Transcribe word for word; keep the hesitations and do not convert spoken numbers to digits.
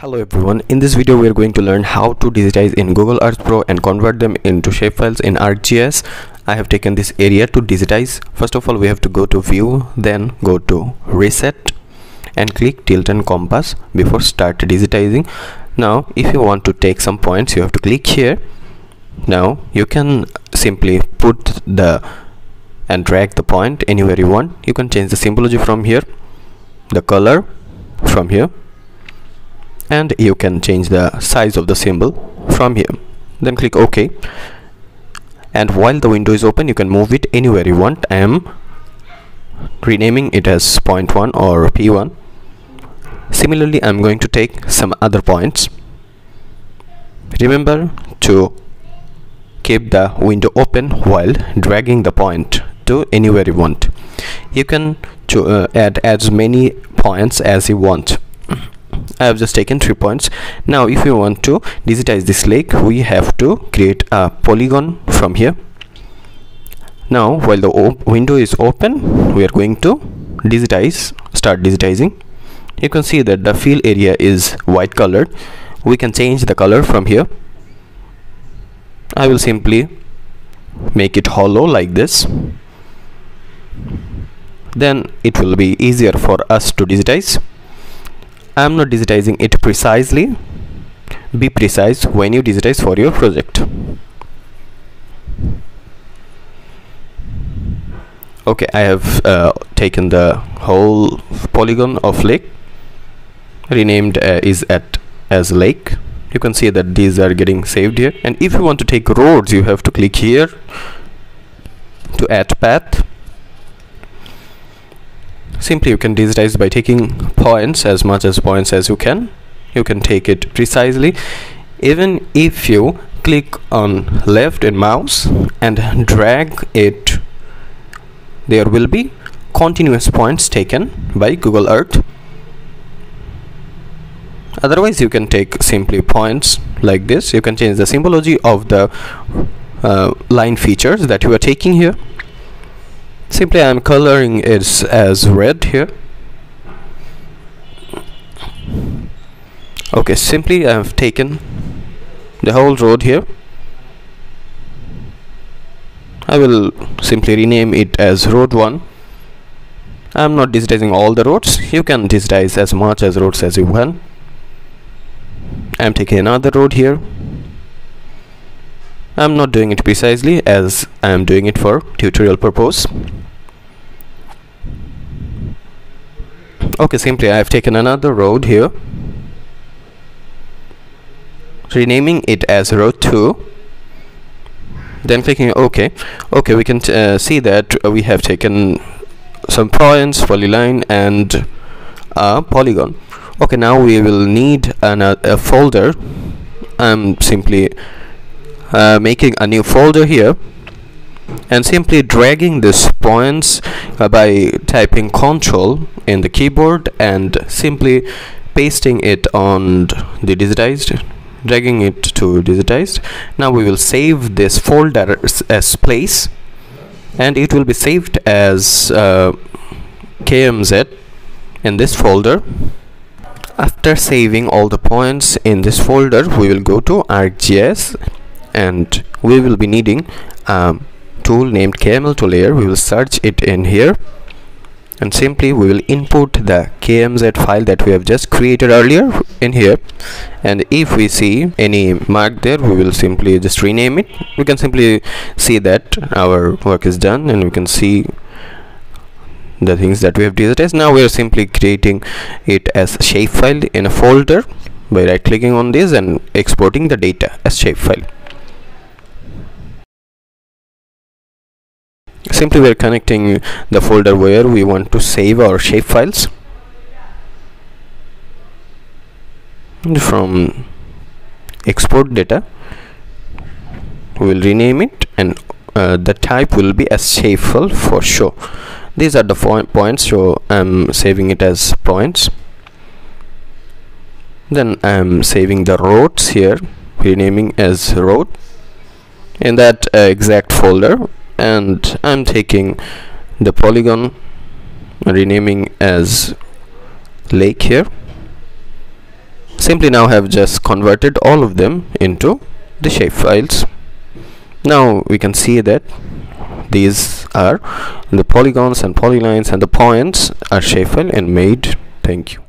Hello everyone, in this video we are going to learn how to digitize in Google Earth Pro and convert them into shapefiles in ArcGIS. I have taken this area to digitize. First of all, we have to go to view, then go to reset and click tilt and compass before start digitizing. Now if you want to take some points, you have to click here. Now you can simply put the and drag the point anywhere you want. You can change the symbology from here, the color from here, and you can change the size of the symbol from here. Then click OK, and while the window is open you can move it anywhere you want. I am renaming it as point one or P one. Similarly, I'm going to take some other points. Remember to keep the window open while dragging the point to anywhere you want. You can to, uh, add as many points as you want. I have just taken three points. Now if you want to digitize this lake, we have to create a polygon from here. Now while the window is open, we are going to digitize, start digitizing. You can see that the fill area is white colored. We can change the color from here. I will simply make it hollow like this. Then it will be easier for us to digitize. I am not digitizing it precisely. Be precise when you digitize for your project. Okay, I have uh, taken the whole polygon of lake, renamed uh, is at as lake. You can see that these are getting saved here. And if you want to take roads, you have to click here to add path. Simply you can digitize by taking points, as much as points as you can. You can take it precisely. Even if you click on left and mouse and drag it, there will be continuous points taken by Google Earth. Otherwise you can take simply points like this. You can change the symbology of the uh, line features that you are taking here. Simply I am coloring it as red here. Okay, simply I have taken the whole road here. I will simply rename it as road one. I am not digitizing all the roads. You can digitize as much as roads as you want. I am taking another road here. I am not doing it precisely, as I am doing it for tutorial purpose. Okay, simply I have taken another road here, renaming it as road two, then clicking OK. Okay, we can uh, see that we have taken some points, polyline and a polygon. Okay, now we will need an, uh, a folder. I am simply Uh, making a new folder here and simply dragging these points uh, by typing control in the keyboard and simply pasting it on the digitized, dragging it to digitized. Now we will save this folder as place, and it will be saved as uh, K M Z in this folder. After saving all the points in this folder, we will go to ArcGIS, and we will be needing a tool named K M L to layer. We will search it in here, and simply we will input the K M Z file that we have just created earlier in here. And if we see any mark there, we will simply just rename it. We can simply see that our work is done, and we can see the things that we have digitized. Now we are simply creating it as a shapefile in a folder by right clicking on this and exporting the data as shapefile. Simply we are connecting the folder where we want to save our shapefiles. From export data, we will rename it, and uh, the type will be as shapefile for sure. These are the points, so I am saving it as points. Then I am saving the roads here, renaming as road in that uh, exact folder. And I'm taking the polygon, renaming as lake here. simply now have just converted all of them into the shape files. Now we can see that these are the polygons and polylines and the points are shapefile and made. Thank you.